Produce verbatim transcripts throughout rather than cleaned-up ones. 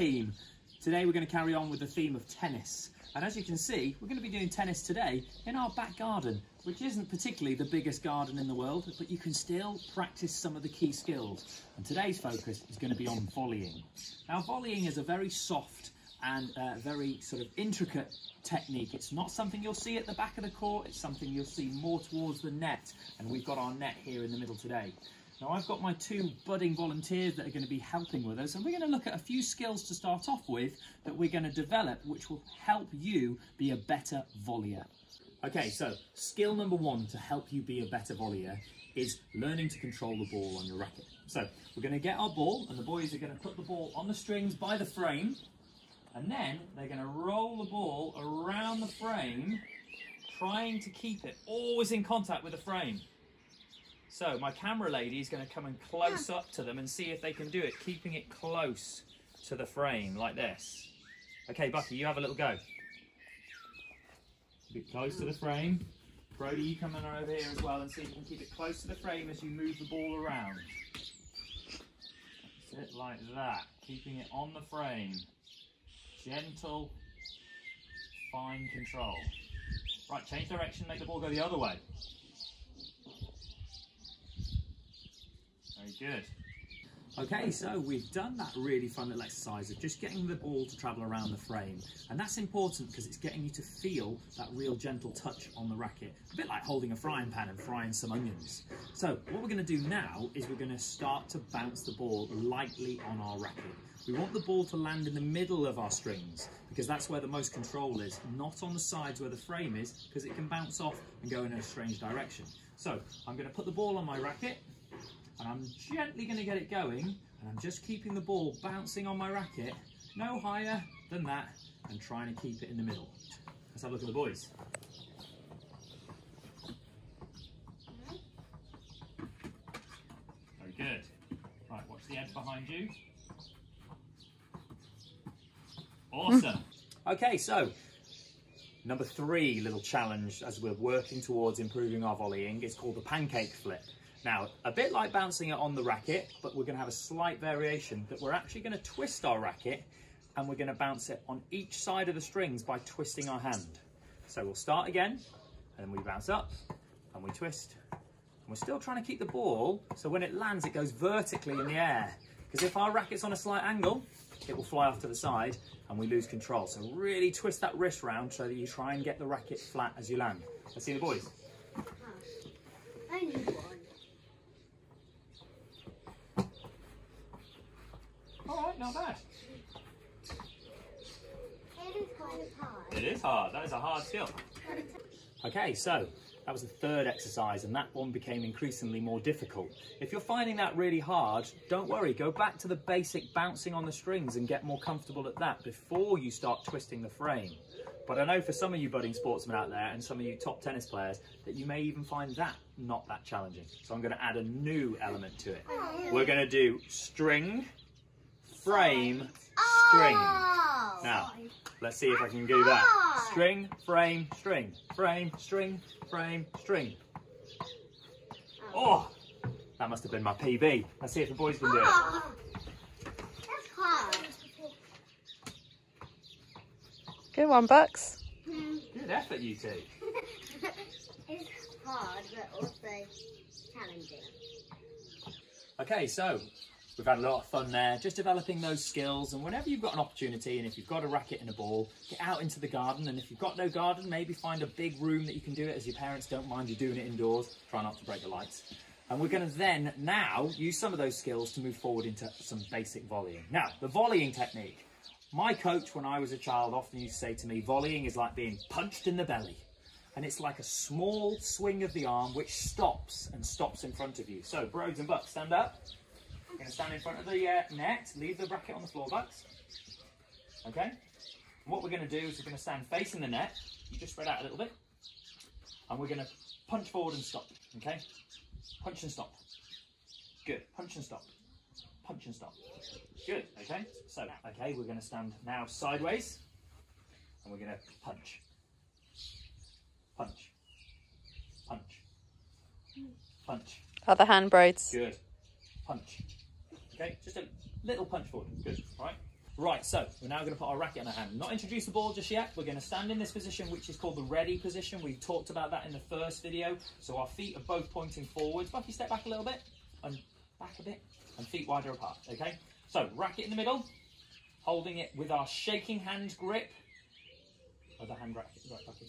team. Today we're going to carry on with the theme of tennis, and as you can see we're going to be doing tennis today in our back garden, which isn't particularly the biggest garden in the world, but you can still practice some of the key skills. And today's focus is going to be on volleying. Now volleying is a very soft and uh, very sort of intricate technique. It's not something you'll see at the back of the court, it's something you'll see more towards the net, and we've got our net here in the middle today. Now I've got my two budding volunteers that are going to be helping with us, and we're going to look at a few skills to start off with that we're going to develop which will help you be a better volleyer. Okay, so skill number one to help you be a better volleyer is learning to control the ball on your racket. So we're going to get our ball, and the boys are going to put the ball on the strings by the frame, and then they're going to roll the ball around the frame, trying to keep it always in contact with the frame. So my camera lady is going to come and close up to them and see if they can do it, keeping it close to the frame like this. Okay, Bucky, you have a little go. A bit close to the frame. Brody, you come on over here as well and see if you can keep it close to the frame as you move the ball around. That's it, like that, keeping it on the frame. Gentle, fine control. Right, change direction, make the ball go the other way. Very good. Okay, so we've done that really fun little exercise of just getting the ball to travel around the frame, and that's important because it's getting you to feel that real gentle touch on the racket, a bit like holding a frying pan and frying some onions. So what we're going to do now is we're going to start to bounce the ball lightly on our racket. We want the ball to land in the middle of our strings because that's where the most control is, not on the sides where the frame is, because it can bounce off and go in a strange direction. So I'm going to put the ball on my racket, and I'm gently going to get it going, and I'm just keeping the ball bouncing on my racket, no higher than that, and trying to keep it in the middle. Let's have a look at the boys. Very good. Right, watch the edge behind you. Awesome. Okay, so number three little challenge as we're working towards improving our volleying is called the pancake flip. Now, a bit like bouncing it on the racket, but we're going to have a slight variation that we're actually going to twist our racket, and we're going to bounce it on each side of the strings by twisting our hand. So we'll start again, and we bounce up, and we twist. And we're still trying to keep the ball, so when it lands, it goes vertically in the air. Because if our racket's on a slight angle, it will fly off to the side, and we lose control. So really twist that wrist round so that you try and get the racket flat as you land. Let's see the boys. Not bad. It is kind of hard. It is hard. That is a hard skill. Okay, so that was the third exercise, and that one became increasingly more difficult. If you're finding that really hard, don't worry. Go back to the basic bouncing on the strings and get more comfortable at that before you start twisting the frame. But I know for some of you budding sportsmen out there and some of you top tennis players that you may even find that not that challenging. So I'm going to add a new element to it. We're going to do string, frame, string. Oh, now, let's see if I can do that. String, frame, string, frame, string, frame, string. Oh, that must have been my P B. Let's see if the boys can do it. That's hard. Good one, Bucks. Good effort, you two. It's hard, but also challenging. Okay, so we've had a lot of fun there, just developing those skills, and whenever you've got an opportunity, and if you've got a racket and a ball, get out into the garden, and if you've got no garden, maybe find a big room that you can do it, as your parents don't mind you doing it indoors. Try not to break the lights. And we're going to then now use some of those skills to move forward into some basic volleying. Now, the volleying technique. My coach, when I was a child, often used to say to me, volleying is like being punched in the belly. And it's like a small swing of the arm which stops and stops in front of you. So, Broads and Bucks, stand up. You're going to stand in front of the uh, net, leave the racket on the floor, Bucks. Okay? And what we're going to do is we're going to stand facing the net. You just spread out a little bit. And we're going to punch forward and stop. Okay? Punch and stop. Good. Punch and stop. Punch and stop. Good. Okay? So, okay, we're going to stand now sideways. And we're going to punch. Punch. Punch. Punch. Other hand, Braids. Good. Punch. Okay, just a little punch forward. Good. All right. Right, so we're now going to put our racket in our hand. Not introduce the ball just yet. We're going to stand in this position, which is called the ready position. We talked about that in the first video. So our feet are both pointing forwards. Bucky, step back a little bit and back a bit and feet wider apart, okay? So racket in the middle, holding it with our shaking hand grip. Other hand racket, right, Bucky.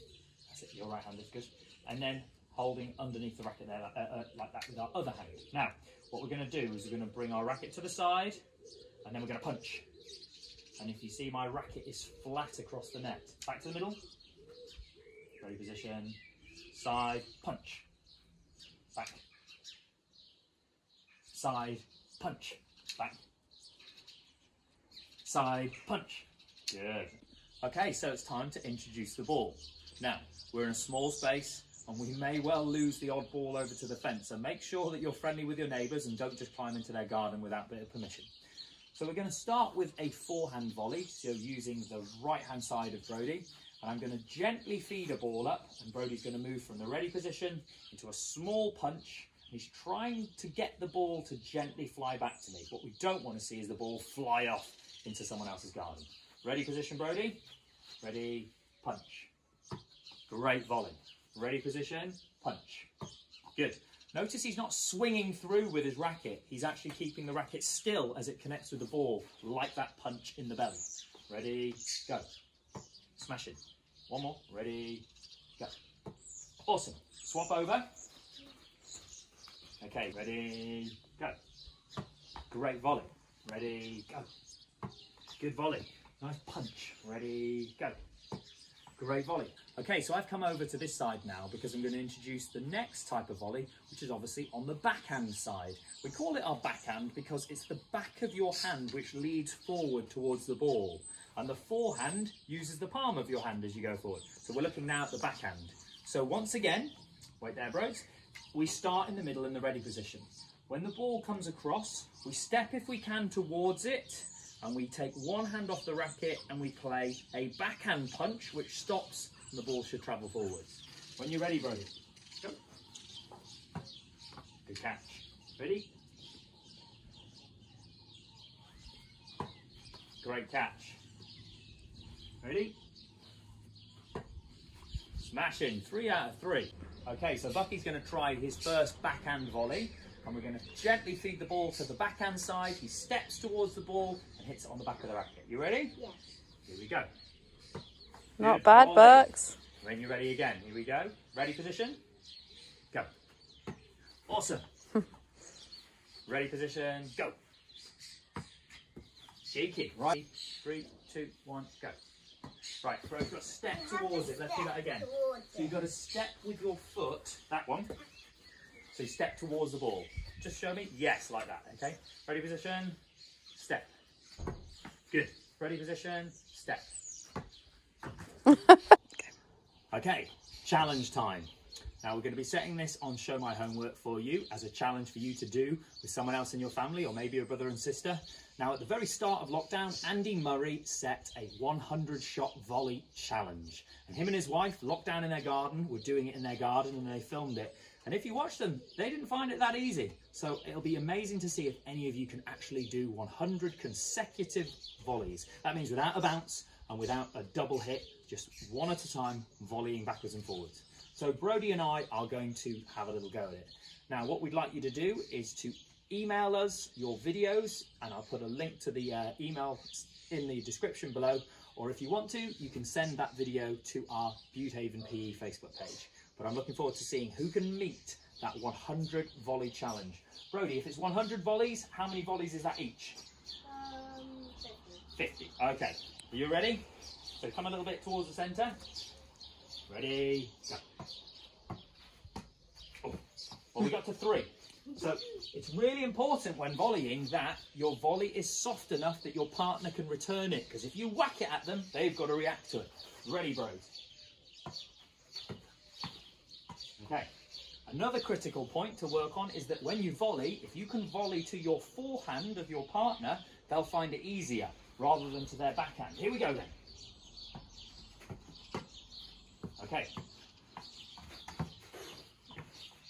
That's it, your right hand is good. And then holding underneath the racket there, like, uh, uh, like that with our other hand. Now, what we're going to do is we're going to bring our racket to the side and then we're going to punch. And if you see, my racket is flat across the net. Back to the middle. Ready position. Side. Punch. Back. Side. Punch. Back. Side. Punch. Good. Okay, so it's time to introduce the ball. Now, we're in a small space and we may well lose the odd ball over to the fence. So make sure that you're friendly with your neighbours and don't just climb into their garden without their permission. So we're going to start with a forehand volley, so using the right-hand side of Brodie. And I'm going to gently feed a ball up, and Brodie's going to move from the ready position into a small punch. And he's trying to get the ball to gently fly back to me. What we don't want to see is the ball fly off into someone else's garden. Ready position, Brodie. Ready, punch. Great volley. Ready position, punch. Good. Notice he's not swinging through with his racket. He's actually keeping the racket still as it connects with the ball, like that punch in the belly. Ready, go. Smash it. One more. Ready, go. Awesome. Swap over. Okay, ready, go. Great volley. Ready, go. Good volley. Nice punch. Ready, go. Great volley. Okay, so I've come over to this side now because I'm going to introduce the next type of volley, which is obviously on the backhand side. We call it our backhand because it's the back of your hand which leads forward towards the ball. And the forehand uses the palm of your hand as you go forward. So we're looking now at the backhand. So once again, wait there, bros, we start in the middle in the ready position. When the ball comes across, we step if we can towards it. And we take one hand off the racket and we play a backhand punch, which stops and the ball should travel forwards. When you're ready, Brodie, go. Good catch. Ready? Great catch. Ready? Smashing. Three out of three. Okay, so Bucky's going to try his first backhand volley. And we're going to gently feed the ball to the backhand side. He steps towards the ball and hits it on the back of the racket. You ready? Yes. Here we go. Not Good bad, volley. Bucks. When you're ready again, here we go. Ready position. Go. Awesome. Ready position. Go. Cheeky. Right. Three, two, one, go. Right, throw a step towards it. Let's do that again. So you've got to step with your foot. That one. So you step towards the ball. Just show me. Yes, like that. Okay. Ready position. Step. Good. Ready position. Step. Okay. Challenge time. Now we're going to be setting this on Show My Homework for you as a challenge for you to do with someone else in your family or maybe your brother and sister. Now at the very start of lockdown, Andy Murray set a one hundred shot volley challenge. And him and his wife locked down in their garden, were doing it in their garden and they filmed it. And if you watch them, they didn't find it that easy. So it'll be amazing to see if any of you can actually do one hundred consecutive volleys. That means without a bounce and without a double hit, just one at a time, volleying backwards and forwards. So Brodie and I are going to have a little go at it. Now, what we'd like you to do is to email us your videos, and I'll put a link to the uh, email in the description below. Or if you want to, you can send that video to our Budehaven P E Facebook page. But I'm looking forward to seeing who can meet that one hundred volley challenge. Brodie, if it's one hundred volleys, how many volleys is that each? Um, fifty. fifty, okay. Are you ready? So come a little bit towards the centre. Ready, go. Oh, well, we got to three. So it's really important when volleying that your volley is soft enough that your partner can return it. Because if you whack it at them, they've got to react to it. Ready, bros. Okay, another critical point to work on is that when you volley, if you can volley to your forehand of your partner, they'll find it easier rather than to their backhand. Here we go then. Okay.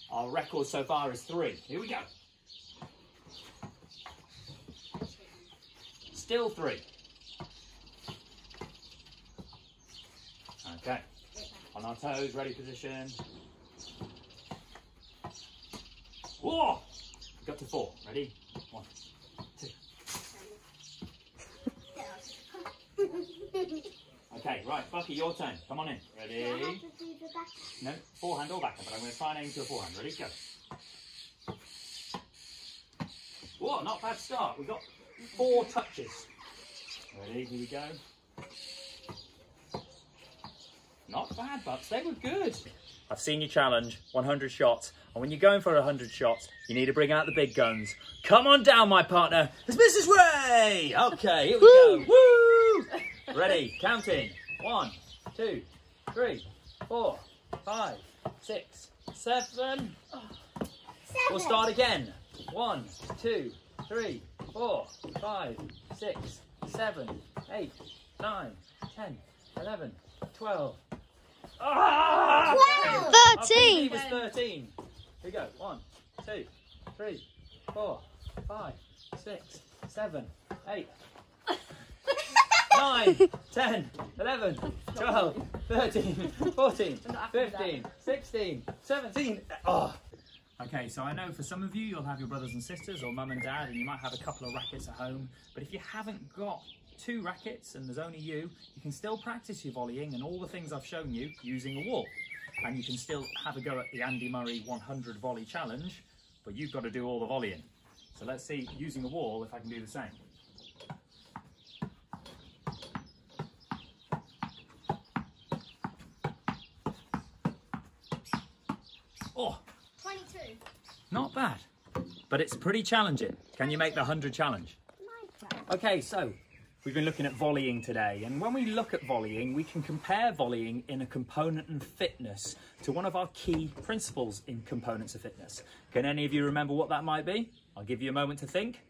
Our record so far is three. Here we go. Still three. Okay, on our toes, ready position. Whoa! We've got to four. Ready? One, two. Okay, right, Bucky, your turn. Come on in. Ready? I have to do the back. No, forehand or backhand, but I'm going to try and aim to a forehand. Ready? Go. Whoa, not bad start. We've got four touches. Ready? Here we go. Not bad, Bucks. They were good. I've seen your challenge, one hundred shots. And when you're going for one hundred shots, you need to bring out the big guns. Come on down, my partner. It's Missus Ray. Okay, here we Woo. go. Woo! Ready, counting. One, two, three, four, five, six, seven. Oh. seven. We'll start again. One, two, three, four, five, six, seven, eight, nine, ten, eleven, twelve. Ah, wow. thirteen. It was thirteen. Here we go. One, two, three, four, five, six, seven, eight, nine, ten, eleven, twelve, thirteen, fourteen, fifteen, sixteen, seventeen. Oh. Okay, so I know for some of you, you'll have your brothers and sisters or mum and dad, and you might have a couple of rackets at home. But if you haven't got two rackets and there's only you, you can still practice your volleying and all the things I've shown you using a wall. And you can still have a go at the Andy Murray one hundred volley challenge, but you've got to do all the volleying. So let's see, using a wall, if I can do the same. Oh! twenty-two. Not bad, but it's pretty challenging. Can you make the one hundred challenge? Okay, so we've been looking at volleying today, and when we look at volleying, we can compare volleying in a component and fitness to one of our key principles in components of fitness. Can any of you remember what that might be? I'll give you a moment to think.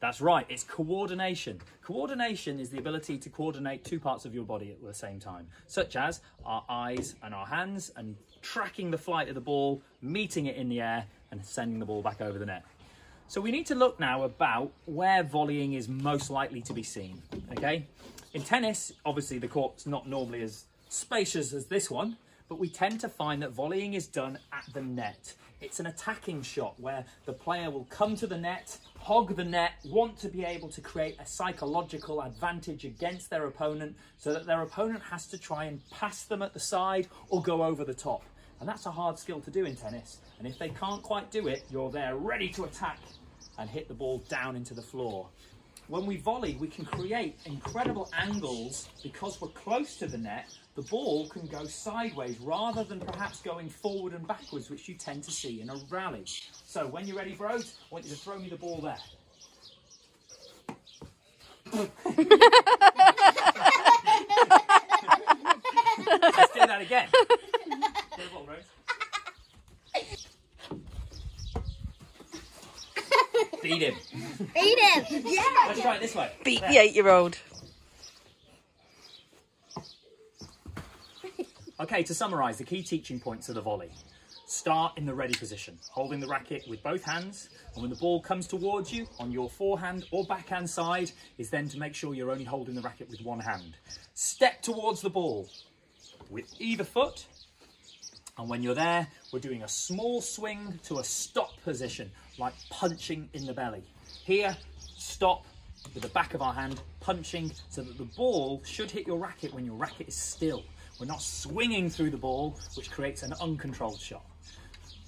That's right, it's coordination. Coordination is the ability to coordinate two parts of your body at the same time, such as our eyes and our hands, and tracking the flight of the ball, meeting it in the air, and sending the ball back over the net. So we need to look now about where volleying is most likely to be seen, okay? In tennis, obviously the court's not normally as spacious as this one, but we tend to find that volleying is done at the net. It's an attacking shot where the player will come to the net, hog the net, want to be able to create a psychological advantage against their opponent so that their opponent has to try and pass them at the side or go over the top. And that's a hard skill to do in tennis. And if they can't quite do it, you're there ready to attack and hit the ball down into the floor. When we volley, we can create incredible angles because we're close to the net. The ball can go sideways rather than perhaps going forward and backwards, which you tend to see in a rally. So when you're ready, bros, I want you to throw me the ball there. Let's do that again. Get the ball, bros. Beat him. Beat him. Yeah. Let's try it this way. Beat there. The eight-year-old. Okay, to summarise the key teaching points of the volley. Start in the ready position, holding the racket with both hands, and when the ball comes towards you on your forehand or backhand side is then to make sure you're only holding the racket with one hand. Step towards the ball with either foot, and when you're there, we're doing a small swing to a stop position, like punching in the belly. Here, stop with the back of our hand, punching so that the ball should hit your racket when your racket is still. We're not swinging through the ball, which creates an uncontrolled shot.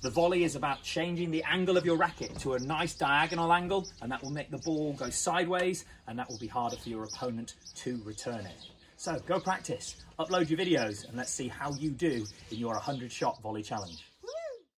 The volley is about changing the angle of your racket to a nice diagonal angle, and that will make the ball go sideways, and that will be harder for your opponent to return it. So go practice, upload your videos, and let's see how you do in your one hundred shot volley challenge.